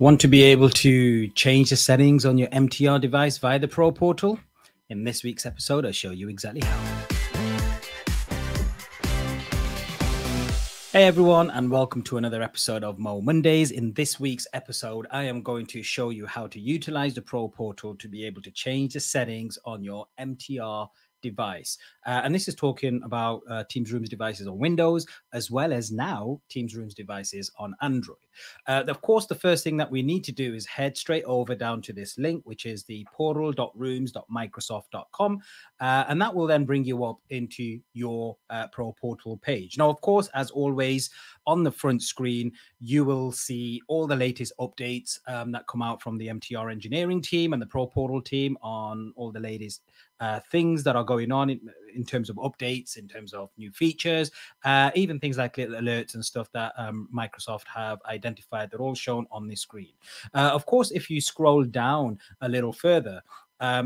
Want to be able to change the settings on your MTR device via the Pro Portal? In this week's episode, I'll show you exactly how. Hey everyone, and welcome to another episode of Mo Mondays. In this week's episode, I am going to show you how to utilize the Pro Portal to be able to change the settings on your MTR device. And this is talking about Teams Rooms devices on Windows, as well as now Teams Rooms devices on Android. Of course, the first thing that we need to do is head straight over down to this link, which is the portal.rooms.microsoft.com. And that will then bring you up into your Pro Portal page. Now, of course, as always, on the front screen, you will see all the latest updates that come out from the MTR engineering team and the Pro Portal team on all the latest things that are going on in terms of updates, in terms of new features, even things like little alerts and stuff that Microsoft have identified. They're all shown on this screen. Of course, if you scroll down a little further,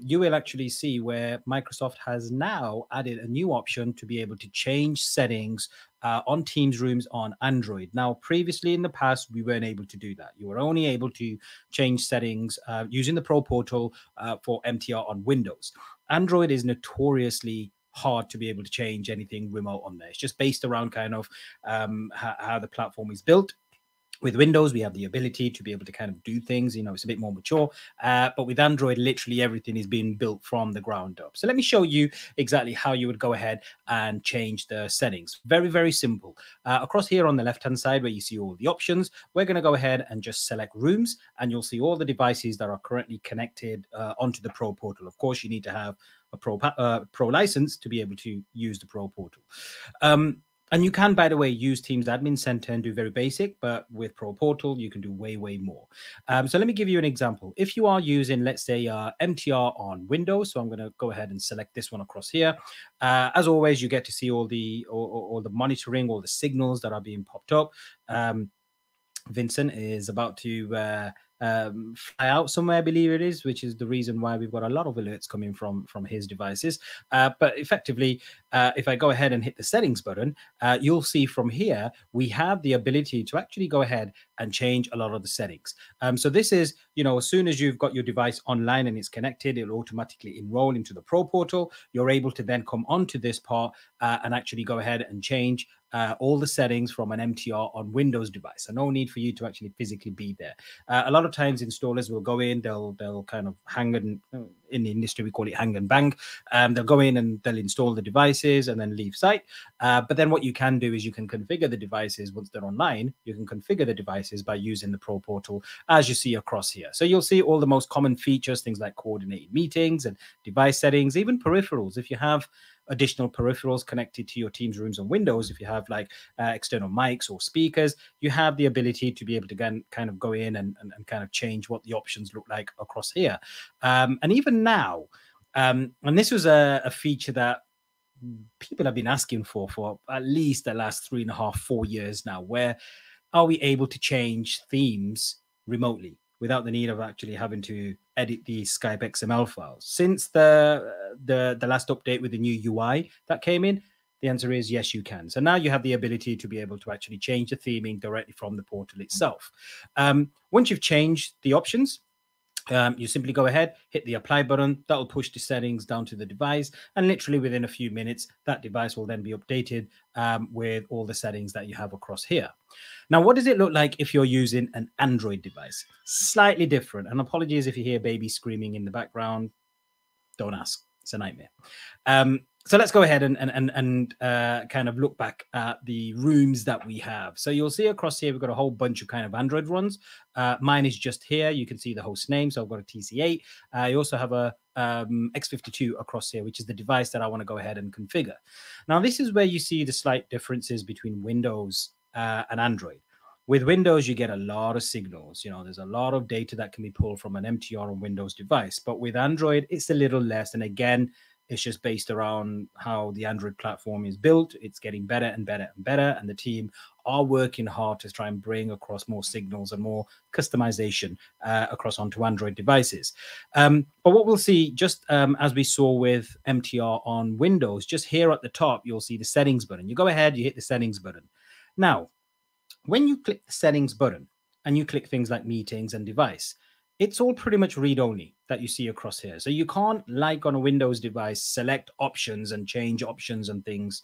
you will actually see where Microsoft has now added a new option to be able to change settings on Teams Rooms on Android. Now, previously in the past, we weren't able to do that. You were only able to change settings using the Pro Portal for MTR on Windows. Android is notoriously hard to be able to change anything remote on there. It's just based around kind of how the platform is built. With Windows, we have the ability to be able to kind of do things, you know, it's a bit more mature. But with Android, literally everything is being built from the ground up. So let me show you exactly how you would go ahead and change the settings. Very, very simple. Across here on the left-hand side where you see all the options, we're going to go ahead and just select Rooms, and you'll see all the devices that are currently connected onto the Pro Portal. Of course, you need to have a Pro license to be able to use the Pro Portal. And you can, by the way, use Teams Admin Center and do very basic, but with Pro Portal, you can do way, way more. So let me give you an example. If you are using, let's say, MTR on Windows, so I'm going to go ahead and select this one across here. As always, you get to see all the monitoring, all the signals that are being popped up. Vincent is about to fly out somewhere, I believe it is, which is the reason why we've got a lot of alerts coming from his devices. But effectively, if I go ahead and hit the settings button, you'll see from here, we have the ability to actually go ahead and change a lot of the settings. So this is, you know, as soon as you've got your device online and it's connected, it'll automatically enroll into the Pro Portal. You're able to then come onto this part and actually go ahead and change all the settings from an MTR on Windows device. So no need for you to actually physically be there. A lot of times installers will go in, they'll kind of hang and, in the industry we call it hang and bang. They'll go in and they'll install the devices and then leave site. But then what you can do is you can configure the devices once they're online. You can configure the devices by using the Pro Portal as you see across here. So you'll see all the most common features, things like coordinated meetings and device settings, even peripherals. If you have additional peripherals connected to your Teams Rooms on Windows, if you have like external mics or speakers, you have the ability to be able to kind of go in and kind of change what the options look like across here. And even now, and this was a feature that people have been asking for at least the last 3.5 to 4 years now, where are we able to change themes remotely without the need of actually having to edit the Skype XML files? Since the last update with the new UI that came in, the answer is yes, you can. So now you have the ability to be able to actually change the theming directly from the portal itself. Once you've changed the options, you simply go ahead, hit the apply button. That'll push the settings down to the device, and literally within a few minutes, that device will then be updated with all the settings that you have across here. Now, what does it look like if you're using an Android device? Slightly different, and apologies if you hear baby screaming in the background. Don't ask. It's a nightmare. So let's go ahead and kind of look back at the rooms that we have. So you'll see across here, we've got a whole bunch of kind of Android ones. Mine is just here. You can see the host name. So I've got a TC8. I also have a X52 across here, which is the device that I want to go ahead and configure. Now, this is where you see the slight differences between Windows and Android. With Windows, you get a lot of signals. You know, there's a lot of data that can be pulled from an MTR on Windows device. But with Android, it's a little less. And again, it's just based around how the Android platform is built. It's getting better and better and better. And the team are working hard to try and bring across more signals and more customization across onto Android devices. But what we'll see, just as we saw with MTR on Windows, just here at the top, you'll see the settings button. You go ahead, you hit the settings button. Now, when you click the settings button, and you click things like meetings and device, it's all pretty much read-only that you see across here. So you can't, like on a Windows device, select options and change options and things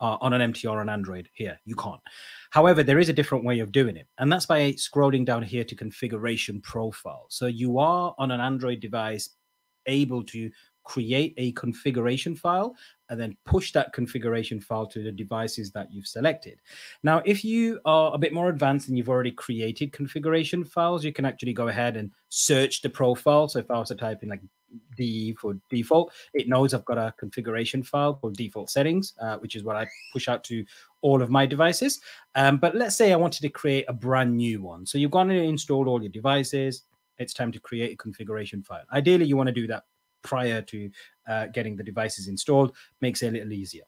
on an MTR on Android here. You can't. However, there is a different way of doing it, and that's by scrolling down here to configuration profile. So you are on an Android device able to create a configuration file and then push that configuration file to the devices that you've selected. Now, if you are a bit more advanced and you've already created configuration files, you can actually go ahead and search the profile. So if I was to type in like D for default, it knows I've got a configuration file called default settings, which is what I push out to all of my devices. But let's say I wanted to create a brand new one. So you've gone and installed all your devices. It's time to create a configuration file. Ideally, you want to do that prior to getting the devices installed. Makes it a little easier.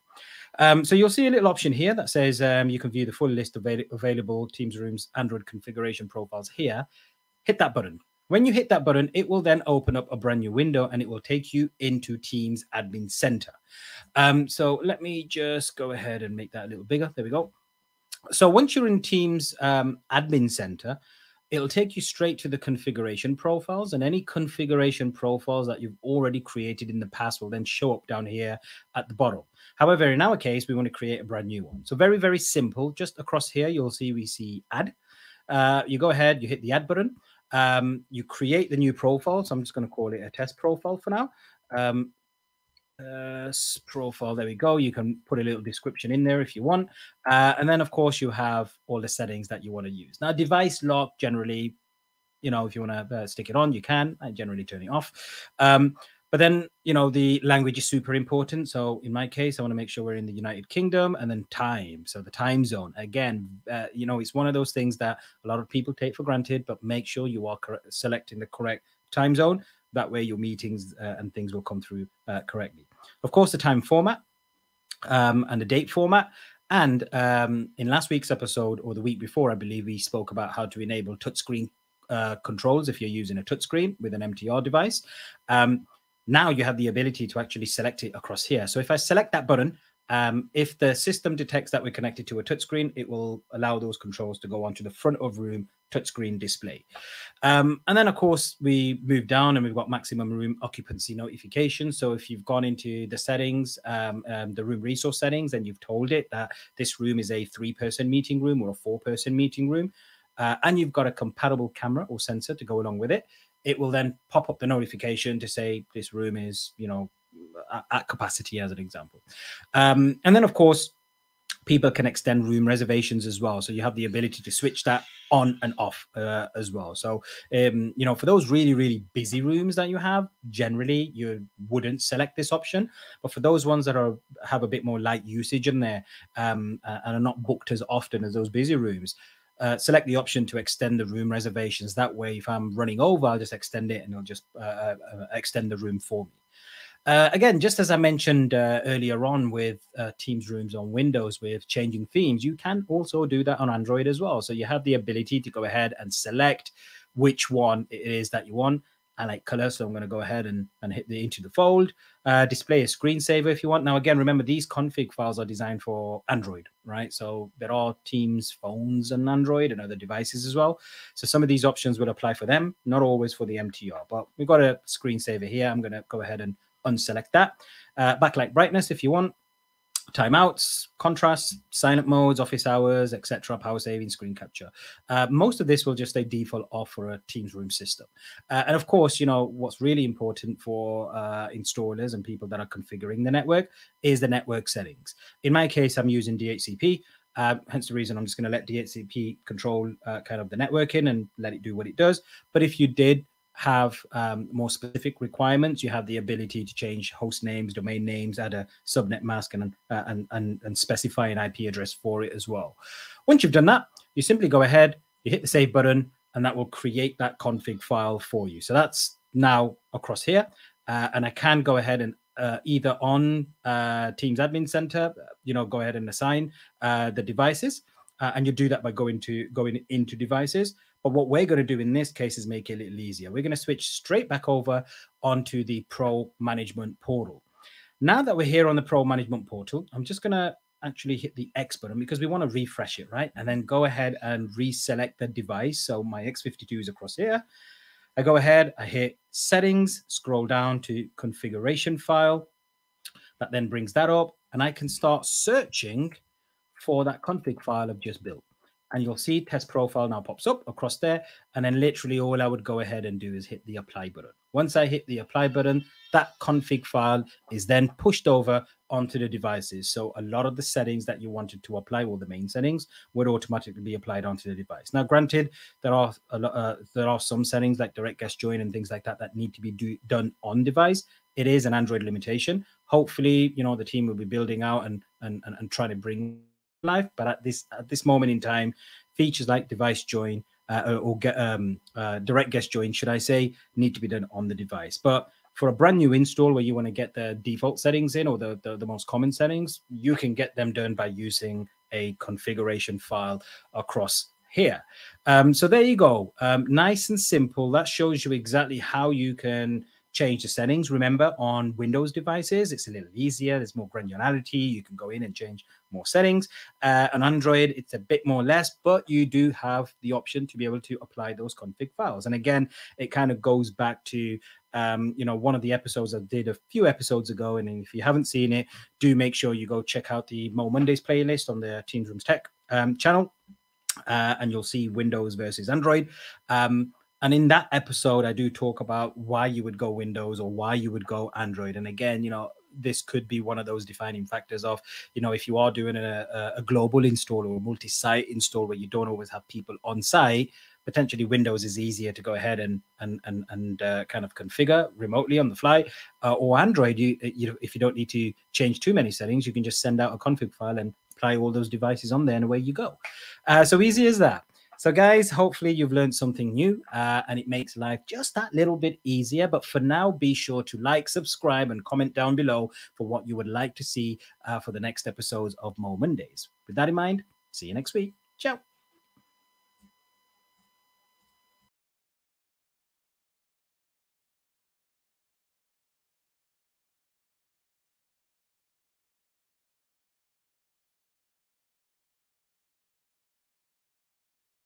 So you'll see a little option here that says you can view the full list of available Teams Rooms Android configuration profiles here. Hit that button. When you hit that button, it will then open up a brand new window and it will take you into Teams Admin Center. So let me just go ahead and make that a little bigger. There we go. So once you're in Teams Admin Center, it'll take you straight to the configuration profiles, and any configuration profiles that you've already created in the past will then show up down here at the bottom. However, in our case, we want to create a brand new one. So very, very simple. Just across here, you'll see we see add. You go ahead, you hit the add button. You create the new profile. So I'm just going to call it a test profile for now. Profile, there we go. You can put a little description in there if you want, and then of course you have all the settings that you want to use. Now, device lock, generally, you know, if you want to stick it on, you can. I generally turn it off, but then, you know, the language is super important. So in my case, I want to make sure we're in the United Kingdom, and then time, so the time zone again. You know, it's one of those things that a lot of people take for granted, but make sure you are selecting the correct time zone. That way your meetings and things will come through correctly. Of course, the time format and the date format. And in last week's episode, or the week before, I believe we spoke about how to enable touchscreen controls if you're using a touchscreen with an MTR device. Now you have the ability to actually select it across here. So if I select that button, if the system detects that we're connected to a touchscreen, it will allow those controls to go onto the front of room touchscreen display. And then, of course, we move down and we've got maximum room occupancy notification. So if you've gone into the settings, the room resource settings, and you've told it that this room is a 3-person meeting room or a 4-person meeting room, and you've got a compatible camera or sensor to go along with it, it will then pop up the notification to say this room is, you know, at capacity, as an example. And then, of course, people can extend room reservations as well. So you have the ability to switch that on and off as well. So, you know, for those really, really busy rooms that you have, generally, you wouldn't select this option. But for those ones that are have a bit more light usage in there and are not booked as often as those busy rooms, select the option to extend the room reservations. That way, if I'm running over, I'll just extend it and it'll just extend the room for me. Again, just as I mentioned earlier on with Teams Rooms on Windows with changing themes, you can also do that on Android as well. So you have the ability to go ahead and select which one it is that you want. I like color, so I'm going to go ahead and hit the into the fold. Display a screensaver if you want. Now, again, remember, these config files are designed for Android, right? So there are Teams phones and Android and other devices as well. So some of these options will apply for them, not always for the MTR. But we've got a screensaver here. I'm going to go ahead and unselect that. Backlight brightness if you want, timeouts, contrast, silent modes, office hours, etc., power saving, screen capture. Most of this will just stay default off for a Teams Room system. And of course, you know, what's really important for installers and people that are configuring the network is the network settings. In my case, I'm using DHCP, hence the reason I'm just going to let DHCP control kind of the networking and let it do what it does. But if you did have more specific requirements, you have the ability to change host names, domain names, add a subnet mask, and specify an IP address for it as well. Once you've done that, you simply go ahead, you hit the save button, and that will create that config file for you. So that's now across here, and I can go ahead and either on Teams Admin Center, you know, go ahead and assign the devices, and you do that by going into devices. But what we're going to do in this case is make it a little easier. We're going to switch straight back over onto the Pro Management Portal. Now that we're here on the Pro Management Portal, I'm just going to actually hit the X button because we want to refresh it, right? And then go ahead and reselect the device. So my X52 is across here. I go ahead, I hit settings, scroll down to configuration file. That then brings that up and I can start searching for that config file I've just built. And you'll see test profile now pops up across there. And then literally all I would go ahead and do is hit the apply button. Once I hit the apply button, that config file is then pushed over onto the devices. So a lot of the settings that you wanted to apply, well, the main settings, would automatically be applied onto the device. Now, granted, there are some settings like direct guest join and things like that that need to be done on device. It is an Android limitation. Hopefully, you know, the team will be building out and trying to bring life, but at this moment in time, features like device join direct guest join, should I say, need to be done on the device. But for a brand new install where you want to get the default settings in, or the most common settings, you can get them done by using a configuration file across here. So there you go. Nice and simple. That shows you exactly how you can change the settings. Remember, on Windows devices, it's a little easier. There's more granularity. You can go in and change more settings. On Android, it's a bit more less, but you do have the option to be able to apply those config files. And again, it kind of goes back to you know, one of the episodes I did a few episodes ago. And if you haven't seen it, do make sure you go check out the Mo Mondays playlist on the Teams Rooms Tech channel, and you'll see Windows versus Android. And in that episode, I do talk about why you would go Windows or why you would go Android. And again, you know, this could be one of those defining factors of, you know, if you are doing a global install or a multi-site install where you don't always have people on site, potentially Windows is easier to go ahead and kind of configure remotely on the fly, or Android, you know, if you don't need to change too many settings, you can just send out a config file and apply all those devices on there and away you go. So easy as that. So guys, hopefully you've learned something new and it makes life just that little bit easier. But for now, be sure to like, subscribe and comment down below for what you would like to see for the next episodes of Mo Mondays. With that in mind, see you next week. Ciao.